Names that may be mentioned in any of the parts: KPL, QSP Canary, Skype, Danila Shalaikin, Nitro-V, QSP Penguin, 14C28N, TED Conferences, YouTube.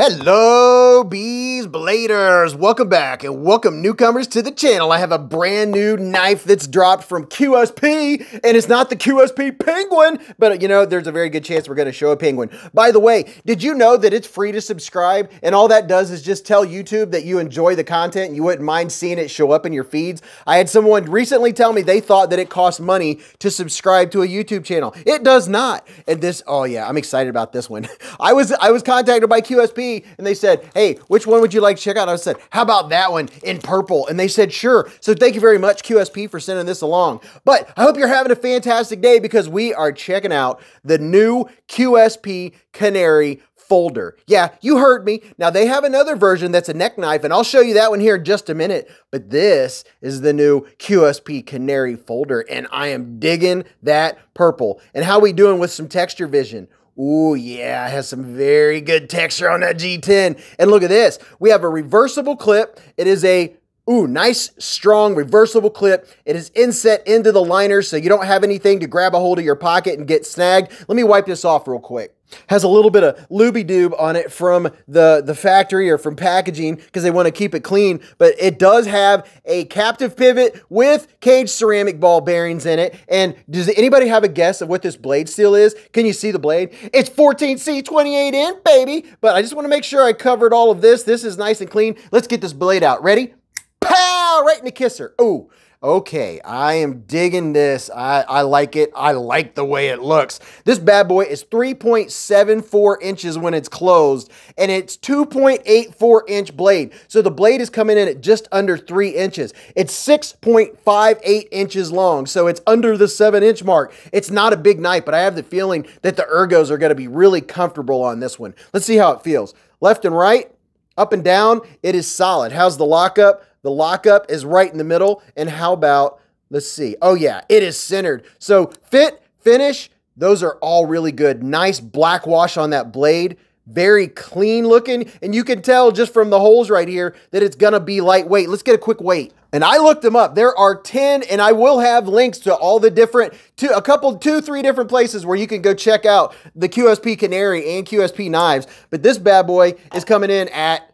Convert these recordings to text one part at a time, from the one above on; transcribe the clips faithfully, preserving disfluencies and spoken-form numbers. Hello, bees, bladers. Welcome back and welcome newcomers to the channel. I have a brand new knife that's dropped from Q S P, and it's not the Q S P Penguin, but you know, there's a very good chance we're gonna show a penguin. By the way, did you know that it's free to subscribe? And all that does is just tell YouTube that you enjoy the content and you wouldn't mind seeing it show up in your feeds. I had someone recently tell me they thought that it cost money to subscribe to a YouTube channel. It does not. And this, oh yeah, I'm excited about this one. I was, I was contacted by Q S P, and they said, hey, which one would you like to check out? I said, how about that one in purple? And they said, sure. So thank you very much, Q S P, for sending this along. But I hope you're having a fantastic day, because we are checking out the new Q S P Canary folder. Yeah, you heard me. Now, they have another version that's a neck knife, and I'll show you that one here in just a minute. But this is the new Q S P Canary folder, and I am digging that purple. And how we doing with some texture vision? Ooh, yeah, it has some very good texture on that G ten. And look at this. We have a reversible clip. It is a, ooh, nice, strong reversible clip. It is inset into the liner, so you don't have anything to grab a hold of your pocket and get snagged. Let me wipe this off real quick. Has a little bit of looby-doob on it from the, the factory or from packaging, because they want to keep it clean. But it does have a captive pivot with cage ceramic ball bearings in it. And does anybody have a guess of what this blade steel is? Can you see the blade? It's fourteen C twenty-eight N, baby. But I just want to make sure I covered all of this. This is nice and clean. Let's get this blade out. Ready? Pow! Right in the kisser. Ooh. Okay, I am digging this. I, I like it. I like the way it looks. This bad boy is three point seven four inches when it's closed, and it's two point eight four inch blade. So the blade is coming in at just under three inches. It's six point five eight inches long, so it's under the seven inch mark. It's not a big knife, but I have the feeling that the ergos are gonna be really comfortable on this one. Let's see how it feels. Left and right, up and down, it is solid. How's the lockup? The lockup is right in the middle. And how about, let's see. Oh yeah, it is centered. So fit, finish, those are all really good. Nice black wash on that blade. Very clean looking. And you can tell just from the holes right here that it's gonna be lightweight. Let's get a quick weight. And I looked them up. There are ten, and I will have links to all the different, to a couple, two, three different places where you can go check out the Q S P Canary and Q S P knives. But this bad boy is coming in at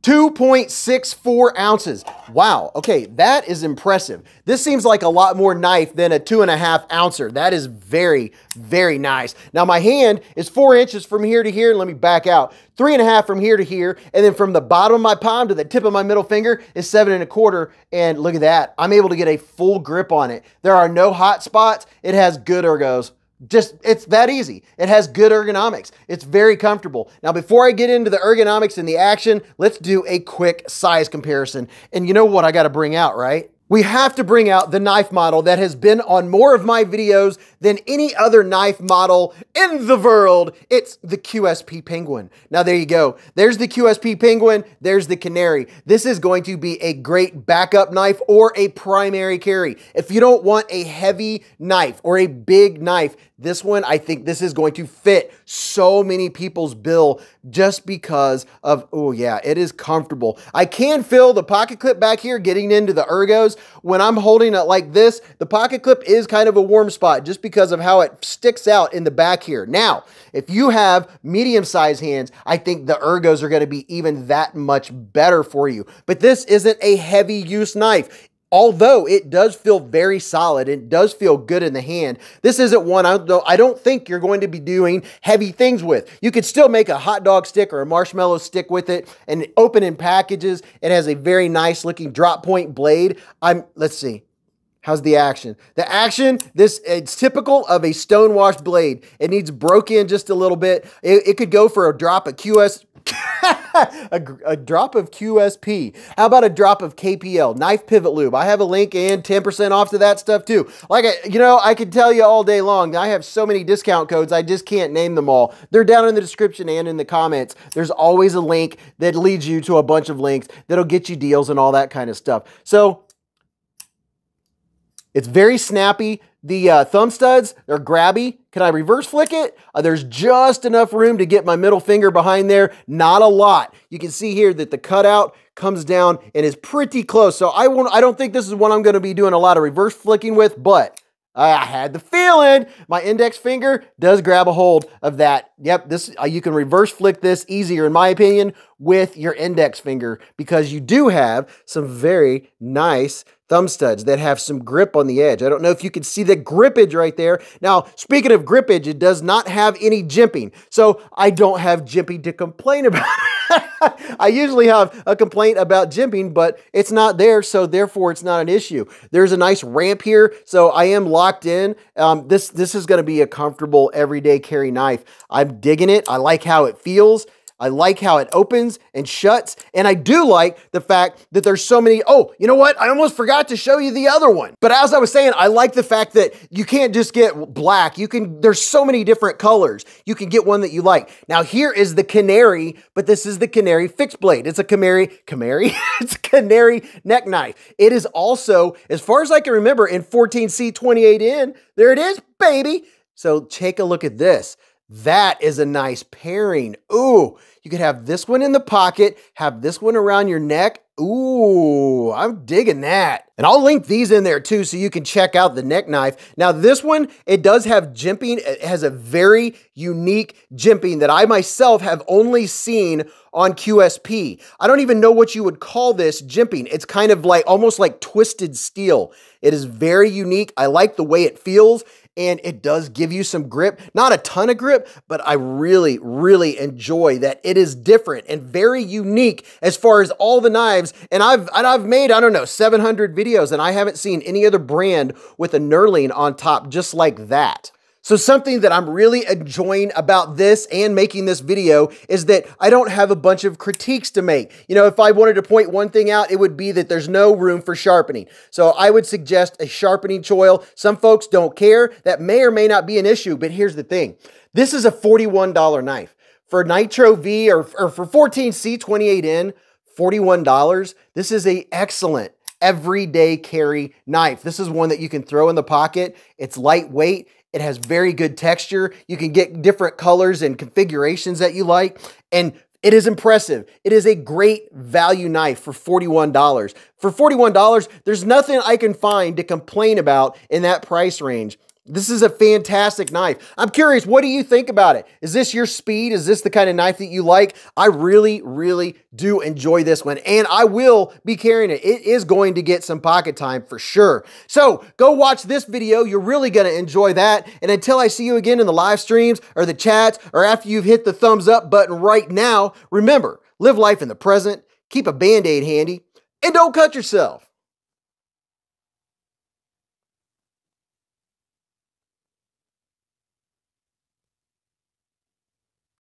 two point six four ounces. Wow, okay, that is impressive. This seems like a lot more knife than a two and a half ouncer. That is very, very nice. Now my hand is four inches from here to here. Let me back out. Three and a half from here to here. And then from the bottom of my palm to the tip of my middle finger is seven and a quarter. And look at that. I'm able to get a full grip on it. There are no hot spots. It has good ergos. Just, it's that easy. It has good ergonomics. It's very comfortable. Now, before I get into the ergonomics and the action, let's do a quick size comparison. And you know what I got to bring out, right? We have to bring out the knife model that has been on more of my videos than any other knife model in the world. It's the Q S P Penguin. Now there you go. There's the Q S P Penguin. There's the Canary. This is going to be a great backup knife or a primary carry. If you don't want a heavy knife or a big knife, this one, I think this is going to fit so many people's bill just because of, oh yeah, it is comfortable. I can feel the pocket clip back here getting into the ergos. When I'm holding it like this, the pocket clip is kind of a warm spot just because of how it sticks out in the back here. Now, if you have medium-sized hands, I think the ergos are gonna be even that much better for you. But this isn't a heavy use knife. Although it does feel very solid, it does feel good in the hand. This isn't one I don't, I don't think you're going to be doing heavy things with. You could still make a hot dog stick or a marshmallow stick with it and open in packages. It has a very nice looking drop point blade. I'm, let's see. How's the action? The action, this it's typical of a stonewashed blade. It needs broke in just a little bit. It, it could go for a drop of Q S P. a, a drop of Q S P. How about a drop of K P L, knife pivot lube? I have a link and ten percent off to that stuff too. Like, I, you know, I could tell you all day long. I have so many discount codes, I just can't name them all. They're down in the description and in the comments. There's always a link that leads you to a bunch of links that'll get you deals and all that kind of stuff. So it's very snappy. The uh, thumb studs, they're grabby. Can I reverse flick it? Uh, there's just enough room to get my middle finger behind there. Not a lot. You can see here that the cutout comes down and is pretty close. So I won't, I don't think this is one I'm going to be doing a lot of reverse flicking with, but I had the feeling my index finger does grab a hold of that. Yep, this uh, you can reverse flick this easier, in my opinion, with your index finger, because you do have some very nice thumb studs that have some grip on the edge. I don't know if you can see the grippage right there. Now, speaking of grippage, it does not have any jimping, so I don't have jimping to complain about. I usually have a complaint about jimping, but it's not there, so therefore it's not an issue. There's a nice ramp here, so I am locked in. Um, this, this is gonna be a comfortable everyday carry knife. I'm digging it. I like how it feels. I like how it opens and shuts, and I do like the fact that there's so many. Oh, you know what? I almost forgot to show you the other one. But as I was saying, I like the fact that you can't just get black. You can, there's so many different colors. You can get one that you like. Now here is the Canary, but this is the Canary fixed blade. It's a Canary, Canary, it's a Canary neck knife. It is also, as far as I can remember, in fourteen C twenty-eight N, there it is, baby. So take a look at this. That is a nice pairing. Ooh, you could have this one in the pocket, have this one around your neck. Ooh, I'm digging that. And I'll link these in there too, so you can check out the neck knife. Now this one, it does have jimping. It has a very unique jimping that I myself have only seen on Q S P. I don't even know what you would call this jimping. It's kind of like, almost like twisted steel. It is very unique. I like the way it feels. And it does give you some grip, not a ton of grip, but I really, really enjoy that it is different and very unique as far as all the knives. And I've and I've made, I don't know, seven hundred videos, and I haven't seen any other brand with a knurling on top just like that. So something that I'm really enjoying about this and making this video is that I don't have a bunch of critiques to make. You know, if I wanted to point one thing out, it would be that there's no room for sharpening. So I would suggest a sharpening choil. Some folks don't care. That may or may not be an issue, but here's the thing. This is a forty-one dollar knife. For Nitro-V or, or for fourteen C twenty-eight N, forty-one dollars, this is an excellent everyday carry knife. This is one that you can throw in the pocket. It's lightweight. It has very good texture. You can get different colors and configurations that you like. And it is impressive. It is a great value knife for forty-one dollars. For forty-one dollars, there's nothing I can find to complain about in that price range. This is a fantastic knife. I'm curious, what do you think about it? Is this your speed? Is this the kind of knife that you like? I really, really do enjoy this one, and I will be carrying it. It is going to get some pocket time for sure. So go watch this video. You're really gonna enjoy that. And until I see you again in the live streams or the chats, or after you've hit the thumbs up button right now, remember, live life in the present, keep a Band-Aid handy, and don't cut yourself.